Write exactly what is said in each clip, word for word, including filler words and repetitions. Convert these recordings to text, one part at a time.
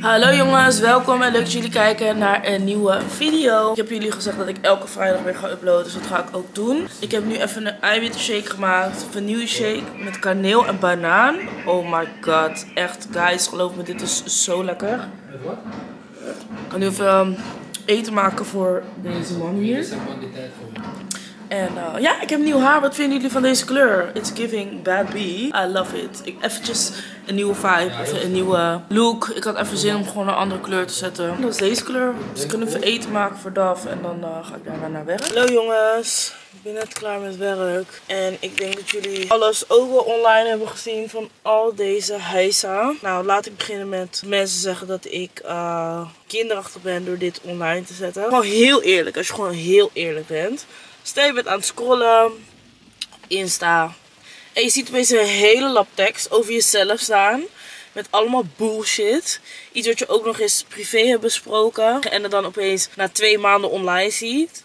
Hallo jongens, welkom en leuk dat jullie kijken naar een nieuwe video. Ik heb jullie gezegd dat ik elke vrijdag weer ga uploaden, dus dat ga ik ook doen. Ik heb nu even een eiwitshake gemaakt, vanille shake met kaneel en banaan. Oh my god, echt guys, geloof me, dit is zo lekker. Met wat? Ik kan nu even eten maken voor deze man hier. En uh, ja, ik heb nieuw haar. Wat vinden jullie van deze kleur? It's giving bad bee. I love it. Ik, eventjes een nieuwe vibe, even een nieuwe look. Ik had even zin om gewoon een andere kleur te zetten. Dat is deze kleur. Dus ik kan even eten maken voor D A F en dan uh, ga ik daarna naar werk. Hallo jongens. Ik ben net klaar met werk. En ik denk dat jullie alles ook wel online hebben gezien van al deze heisa. Nou, laat ik beginnen met mensen zeggen dat ik uh, kinderachtig ben door dit online te zetten. Gewoon heel eerlijk. Als je gewoon heel eerlijk bent. Stel je bent aan het scrollen, Insta, en je ziet opeens een hele lap tekst over jezelf staan, met allemaal bullshit. Iets wat je ook nog eens privé hebt besproken en het dan opeens na twee maanden online ziet.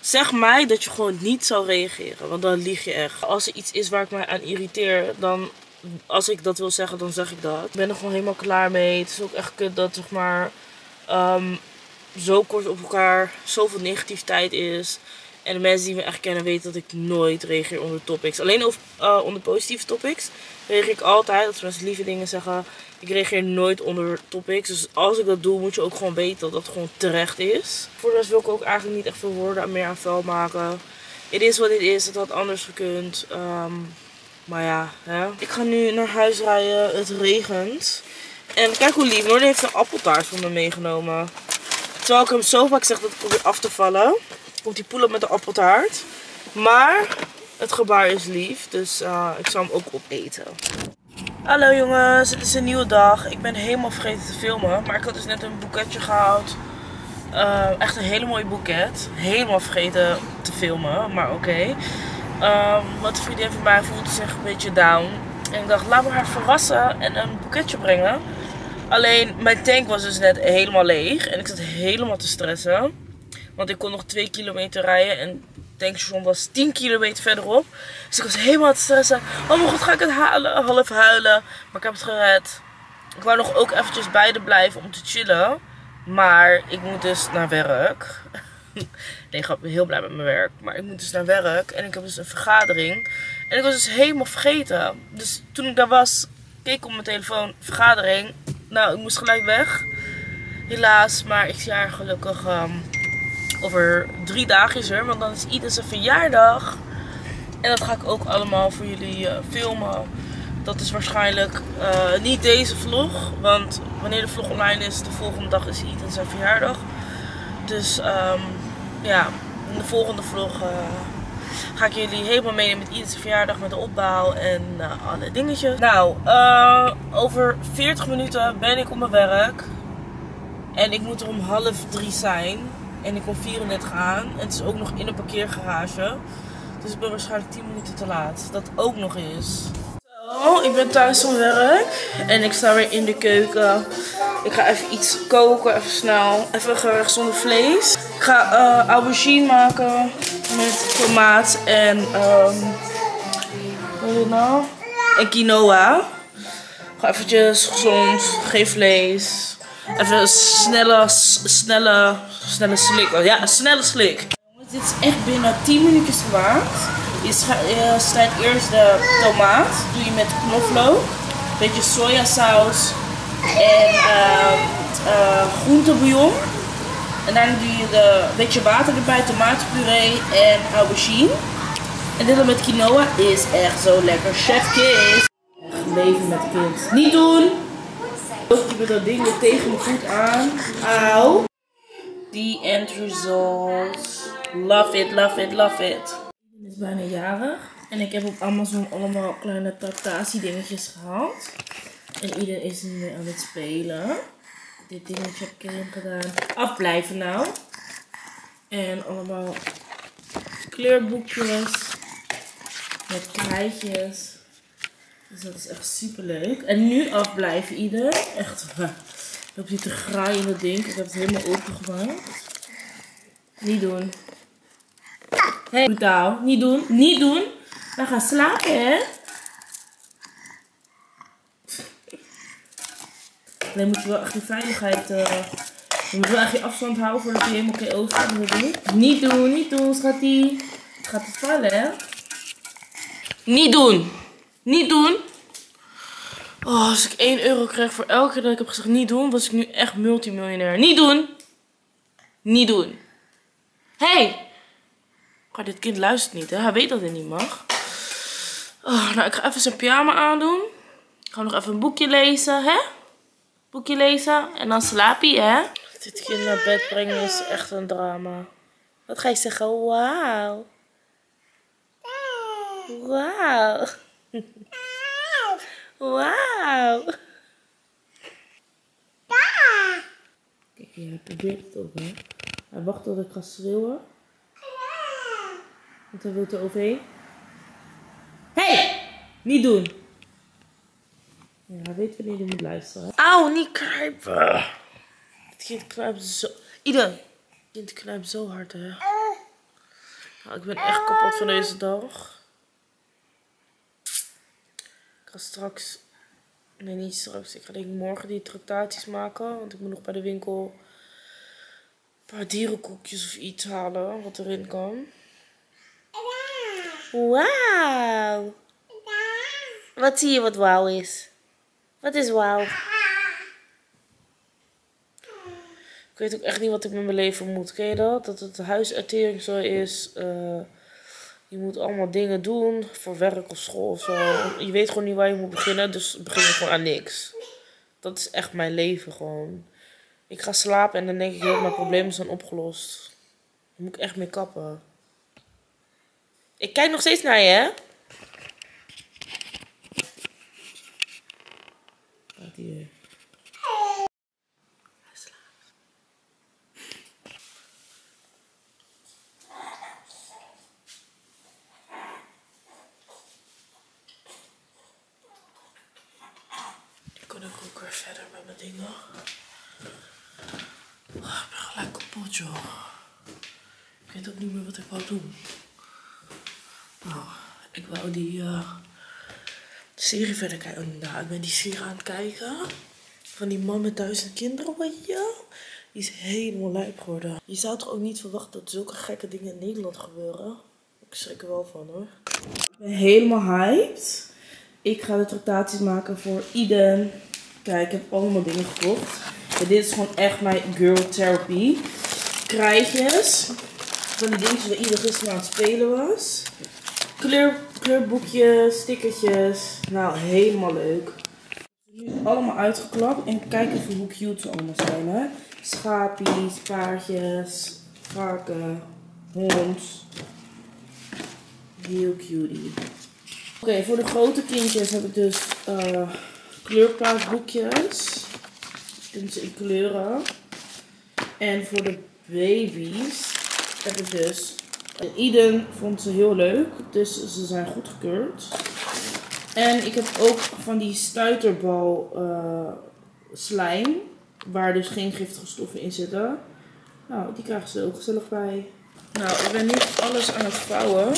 Zeg mij dat je gewoon niet zou reageren, want dan lieg je echt. Als er iets is waar ik mij aan irriteer, dan als ik dat wil zeggen, dan zeg ik dat. Ik ben er gewoon helemaal klaar mee. Het is ook echt kut dat zeg maar, um, zo kort op elkaar zoveel negativiteit is. En de mensen die me echt kennen weten dat ik nooit reageer onder topics. Alleen over, uh, onder positieve topics reageer ik altijd. Als mensen lieve dingen zeggen, ik reageer nooit onder topics. Dus als ik dat doe, moet je ook gewoon weten dat dat gewoon terecht is. Voor de rest wil ik ook eigenlijk niet echt veel woorden meer aan vuil maken. Het is wat het is, het had anders gekund. Um, maar ja, hè. Ik ga nu naar huis rijden, het regent. En kijk hoe lief, Noorden heeft een appeltaart voor me meegenomen. Terwijl ik hem zo vaak zeg dat ik probeer af te vallen. Komt die poelen met de appeltaart. Maar het gebaar is lief. Dus uh, ik zal hem ook opeten. Hallo jongens, het is een nieuwe dag. Ik ben helemaal vergeten te filmen. Maar ik had dus net een boeketje gehaald. Uh, echt een hele mooie boeket. Helemaal vergeten te filmen. Maar oké. Okay. Um, want de vriendin van mij voelde zich een beetje down. En ik dacht, laat me haar verrassen en een boeketje brengen. Alleen mijn tank was dus net helemaal leeg. En ik zat helemaal te stressen. Want ik kon nog twee kilometer rijden en het tankstation was tien kilometer verderop. Dus ik was helemaal aan het stressen. Oh mijn god, ga ik het halen? Half huilen. Maar ik heb het gered. Ik wou nog ook eventjes bij de blijven om te chillen. Maar ik moet dus naar werk. Nee, ik ben heel blij met mijn werk. Maar ik moet dus naar werk en ik heb dus een vergadering. En ik was dus helemaal vergeten. Dus toen ik daar was, keek ik op mijn telefoon. Vergadering. Nou, ik moest gelijk weg. Helaas, maar ik zie haar gelukkig... Um, Over drie dagen is er, want dan is Eden zijn verjaardag. En dat ga ik ook allemaal voor jullie uh, filmen. Dat is waarschijnlijk uh, niet deze vlog. Want wanneer de vlog online is, de volgende dag is Eden zijn verjaardag. Dus um, ja, in de volgende vlog uh, ga ik jullie helemaal meenemen met Eden zijn verjaardag. Met de opbouw en uh, alle dingetjes. Nou, uh, over veertig minuten ben ik op mijn werk. En ik moet er om half drie zijn. En ik kom vierendertig aan. En het is ook nog in een parkeergarage. Dus ik ben waarschijnlijk tien minuten te laat. Dat ook nog eens. Zo, ik ben thuis van werk. En ik sta weer in de keuken. Ik ga even iets koken. Even snel. Even een gerecht zonder vlees. Ik ga uh, aubergine maken. Met tomaat en... Um, wat is het nou? En quinoa. Ik ga eventjes gezond. Geen vlees. Even een snelle, snelle, snelle slik. Oh, ja, een snelle slik. Dit is echt binnen tien minuutjes gemaakt. Je snijdt eerst de tomaat. Dat doe je met knoflook. Een beetje sojasaus. En uh, uh, groentebouillon. En daarna doe je de, een beetje water erbij. Tomatenpuree en aubergine. En dit dan met quinoa is echt zo lekker. Chef Kees. Echt leven met kind. Niet doen! Ik ben dat ding tegen mijn voet aan. Auw. The end results. Love it, love it, love it. Het is bijna jarig. En ik heb op Amazon allemaal kleine tractatiedingetjes gehaald. En iedereen is nu mee aan het spelen. Dit dingetje heb ik erin gedaan. Afblijven nou. En allemaal kleurboekjes. Met krijtjes. Dus dat is echt super leuk. En nu afblijven ieder. Echt. Ik heb hier te graaien in dat ding. Ik heb het helemaal opengemaakt. Niet doen. Hey, down. Niet doen. Niet doen. We gaan slapen, hè? Nee, moet je wel echt die veiligheid. Uh, je moet wel echt je afstand houden voordat je helemaal geen oog gaat doen. Niet doen, niet doen, schatje. Het gaat het vallen, hè? Niet doen. Niet doen. Oh, als ik één euro krijg voor elke keer dat ik heb gezegd niet doen, was ik nu echt multimiljonair. Niet doen. Niet doen. Hé! Hey! Maar dit kind luistert niet, hè? Hij weet dat hij niet mag. Oh, nou, ik ga even zijn pyjama aandoen. Ik ga nog even een boekje lezen, hè? Boekje lezen en dan slaap je, hè? Dit kind naar bed brengen is echt een drama. Wat ga je zeggen? Wauw. Wauw. Wauw. Kijk, hij probeert het op, hè? Hij wacht tot ik ga schreeuwen. Want hij wil er overheen. Hé! Hey! Niet doen! Ja, hij weet wanneer hij moet luisteren. Auw, niet kruipen! Het kind kruipt zo... Eden! Het kind kruipt zo hard, hè. Nou, ik ben echt kapot van deze dag. Ik ga straks... Nee, niet straks. Ik ga denk ik morgen die tractaties maken. Want ik moet nog bij de winkel... een paar dierenkoekjes of iets halen. Wat erin kan. Wauw! Wat zie je wat wauw is? Wat is wauw? Ik weet ook echt niet wat ik met mijn leven moet. Ken je dat? Dat het huisuitering zo is. Uh, je moet allemaal dingen doen voor werk of school of zo. Je weet gewoon niet waar je moet beginnen, dus begin je gewoon aan niks. Dat is echt mijn leven gewoon. Ik ga slapen en dan denk ik dat mijn problemen zijn opgelost. Daar moet ik echt mee kappen. Ik kijk nog steeds naar je, hè? Gaat hij weer. Hij slaapt. Ik kon ook ook weer verder met mijn dingen. Oh, ik ben gelijk kapot, joh. Ik weet ook niet meer wat ik wou doen. Oh, ik wou die uh, serie verder kijken. Nou, ik ben die serie aan het kijken. Van die man met duizend kinderen, weet je? Die is helemaal lijp geworden. Je zou toch ook niet verwachten dat zulke gekke dingen in Nederland gebeuren? Ik schrik er wel van, hoor. Ik ben helemaal hyped. Ik ga de tractaties maken voor Eden. Kijk, ik heb allemaal dingen gekocht. En dit is gewoon echt mijn girl therapy. Krijtjes. Van die dingetjes waar Eden gisteren aan het spelen was. Kleur, kleurboekjes, stickertjes. Nou, helemaal leuk. Nu allemaal uitgeklapt. En kijk even hoe cute ze allemaal zijn, hè. Schaapjes, paardjes, varken, hond. Heel cutie. Oké, okay, voor de grote kindjes heb ik dus uh, kleurplaatboekjes. Je kunt ze in kleuren. En voor de baby's heb ik dus... Eden vond ze heel leuk, dus ze zijn goedgekeurd. En ik heb ook van die stuiterbal uh, slijm, waar dus geen giftige stoffen in zitten. Nou, die krijgen ze ook gezellig bij. Nou, ik ben nu alles aan het vouwen.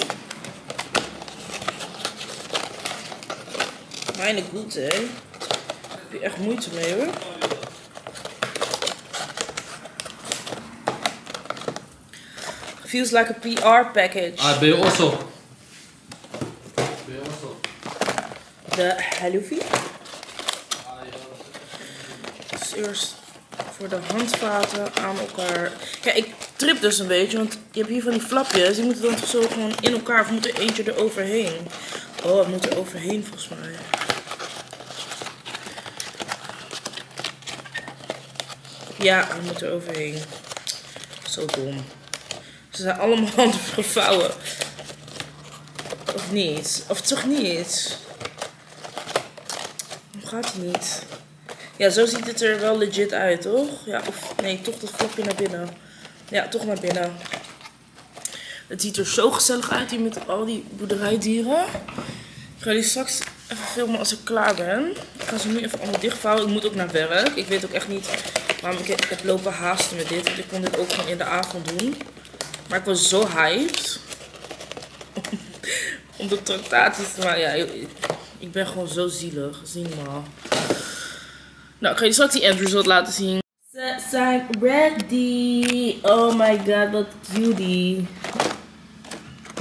Mijn goed, hè. Daar heb je echt moeite mee, hoor. Feels like a P R package. Ah, ben je also. Ben je also. De halloumi. Dus eerst voor de handvaten aan elkaar. Kijk, ik trip dus een beetje, want je hebt hier van die flapjes. Die moeten dan toch zo gewoon in elkaar, of moet er eentje er overheen? Oh, het moet er overheen volgens mij. Ja, het moet er overheen. Zo dom. Ze zijn allemaal handen gevouwen. Of niet? Of toch niet? Hoe gaat het niet? Ja, zo ziet het er wel legit uit, toch? Ja, of nee, toch dat flapje naar binnen. Ja, toch naar binnen. Het ziet er zo gezellig uit hier met al die boerderijdieren. Ik ga die straks even filmen als ik klaar ben. Ik ga ze nu even allemaal dichtvouwen. Ik moet ook naar werk. Ik weet ook echt niet waarom ik heb lopen haasten met dit. Want ik kon dit ook gewoon in de avond doen. Maar ik was zo hyped. om de tractaties te maken. Ja, ik, ik ben gewoon zo zielig. Zie maar. Nou, ik ga je straks die end result laten zien. Ze zijn ready. Oh my god, wat cutie.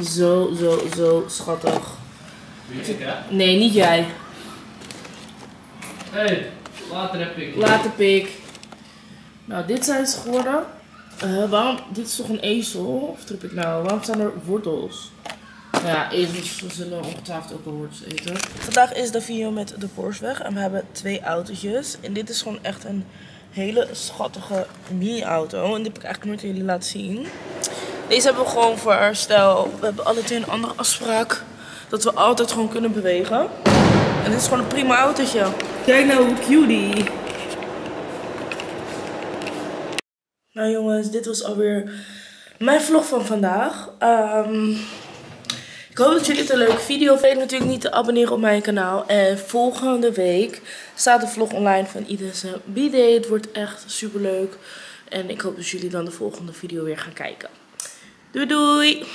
Zo, zo, zo schattig. Wie ik, hè? Nee, niet jij. Hé, hey, later heb ik. Later pik. Nou, dit zijn ze geworden. Uh, waarom? Dit is toch een ezel? Of trip ik nou? Waarom staan er wortels? Ja, ezels zullen ongetwijfeld ook wel wortels eten. Vandaag is de video met de Porsche weg en we hebben twee autootjes. En dit is gewoon echt een hele schattige mini-auto. En die heb ik eigenlijk nooit aan jullie laten zien. Deze hebben we gewoon voor haar stijl. We hebben alle twee een andere afspraak. Dat we altijd gewoon kunnen bewegen. En dit is gewoon een prima autootje. Kijk nou hoe cutie. Nou jongens, dit was alweer mijn vlog van vandaag. Um, ik hoop dat jullie het een leuke video vinden. Vergeet natuurlijk niet te abonneren op mijn kanaal. En volgende week staat de vlog online van Eden zijn B-Day. Het wordt echt super leuk. En ik hoop dat jullie dan de volgende video weer gaan kijken. Doei doei!